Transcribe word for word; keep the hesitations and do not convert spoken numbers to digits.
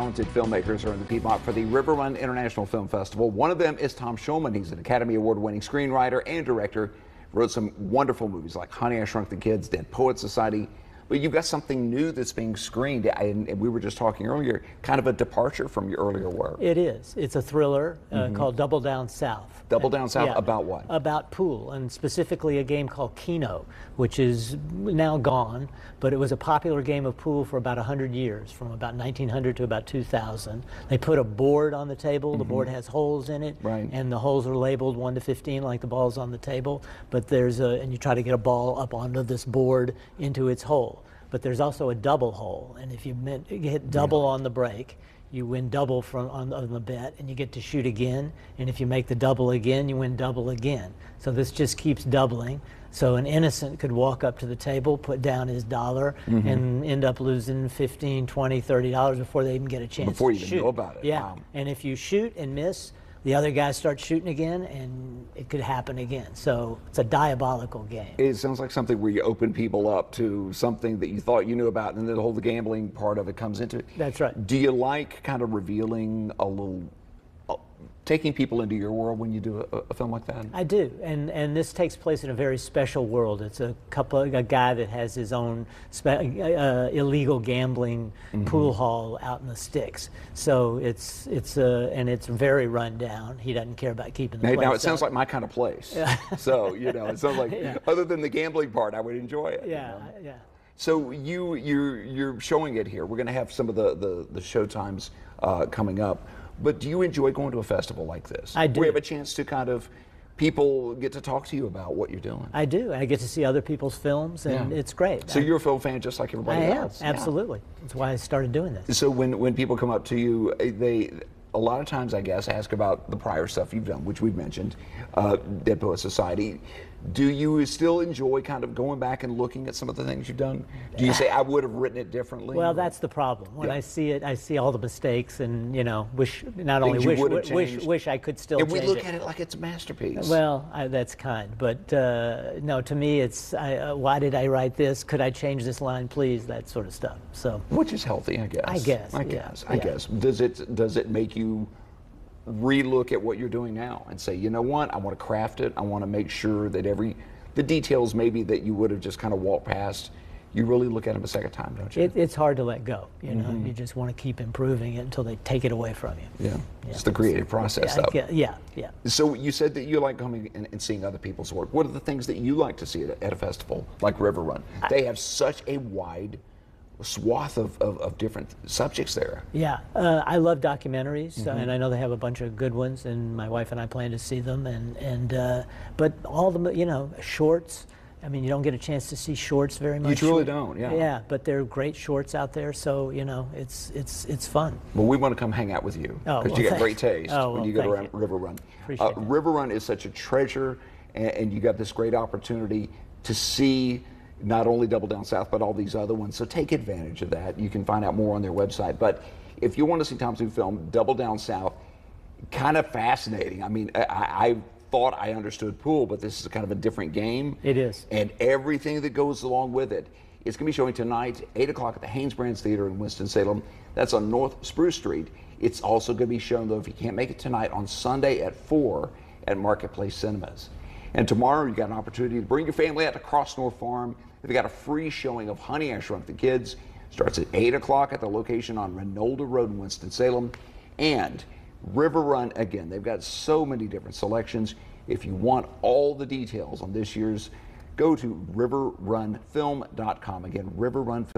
Talented filmmakers are in the Piedmont for the Riverrun International Film Festival. One of them is Tom Schulman. He's an Academy Award-winning screenwriter and director. Wrote some wonderful movies like Honey, I Shrunk the Kids, Dead Poets Society. But you've got something new that's being screened, and we were just talking earlier, kind of a departure from your earlier work. It is. It's a thriller uh, mm-hmm. called Double Down South. Double Down South, yeah. About what? About pool, and specifically a game called Kino, which is now gone, but it was a popular game of pool for about a hundred years, from about nineteen hundred to about two thousand. They put a board on the table. Mm-hmm. The board has holes in it, right. And the holes are labeled one to fifteen like the balls on the table, but there's a, and you try to get a ball up onto this board into its hole. But there's also a double hole, and if you hit double yeah. on the break, you win double from on, on the bet, and you get to shoot again, and if you make the double again, you win double again. So this just keeps doubling. So an innocent could walk up to the table, put down his dollar, mm-hmm. and end up losing fifteen, twenty, thirty dollars before they even get a chance before to shoot. Before you even know about it. Yeah, wow. And if you shoot and miss, the other guy starts shooting again, and it could happen again. So it's a diabolical game. It sounds like something where you open people up to something that you thought you knew about, and then the whole gambling part of it comes into it. That's right. Do you like kind of revealing a little, uh, taking people into your world when you do a, a film like that? I do, and and this takes place in a very special world. It's a couple, a guy that has his own spe uh, illegal gambling mm-hmm. pool hall out in the sticks. So it's it's uh, and it's very run down. He doesn't care about keeping the now, place. Now it up. Sounds like my kind of place. Yeah. So you know, it sounds like yeah. other than the gambling part, I would enjoy it. Yeah, you know? yeah. So you you're you're showing it here. We're going to have some of the the, the show times uh, coming up. But do you enjoy going to a festival like this? I do. We have a chance to kind of, people get to talk to you about what you're doing. I do. I get to see other people's films, and yeah. it's great. So I, you're a film fan just like everybody I else? I am, absolutely. Yeah. That's why I started doing this. So when, when people come up to you, they, a lot of times, I guess, ask about the prior stuff you've done, which we've mentioned, uh, Dead Poets Society. Do you still enjoy kind of going back and looking at some of the things you've done? Do you say, I would have written it differently? Well, or? That's the problem. When yeah. I see it, I see all the mistakes and, you know, wish, not things only wish, wish, wish I could still and change it. And we look at it like it's a masterpiece. Well, I, that's kind. But, uh, no, to me, it's, I, uh, why did I write this? Could I change this line, please? That sort of stuff. So, which is healthy, I guess. I guess, I yeah, guess, I yeah. guess. Does it, does it make you relook at what you're doing now and say, you know what, I want to craft it, I want to make sure that every, the details maybe that you would have just kind of walked past, you really look at them a second time, don't you? It, it's hard to let go, you mm-hmm. know, you just want to keep improving it until they take it away from you. Yeah, yeah. It's the creative process, though. Yeah, yeah, yeah. So you said that you like coming and, and seeing other people's work. What are the things that you like to see at a, at a festival like Riverrun? I, they have such a wide swath of, of, of different subjects there. Yeah, uh, I love documentaries, mm-hmm. and I know they have a bunch of good ones, and my wife and I plan to see them, and, and uh, but all the, you know, shorts, I mean, you don't get a chance to see shorts very much. You truly don't, yeah. Yeah, but there are great shorts out there, so, you know, it's it's it's fun. Well, we want to come hang out with you, because oh, well, you got great taste oh, when well, you go to Riverrun. Uh, Riverrun is such a treasure, and, and you got this great opportunity to see not only Double Down South, but all these other ones. So take advantage of that. You can find out more on their website. But if you want to see Tom's new film, Double Down South, kind of fascinating. I mean, I, I thought I understood pool, but this is kind of a different game. It is. And everything that goes along with it. It's going to be showing tonight, eight o'clock at the Haines Brands Theater in Winston-Salem. That's on North Spruce Street. It's also going to be shown, though, if you can't make it tonight, on Sunday at four at Marketplace Cinemas. And tomorrow, you got an opportunity to bring your family out to Crossnore Farm. They've got a free showing of Honey, I Shrunk the Kids. Starts at eight o'clock at the location on Renolda Road in Winston-Salem. And Riverrun, again, they've got so many different selections. If you want all the details on this year's, go to River Run Film dot com. Again, River Run Film.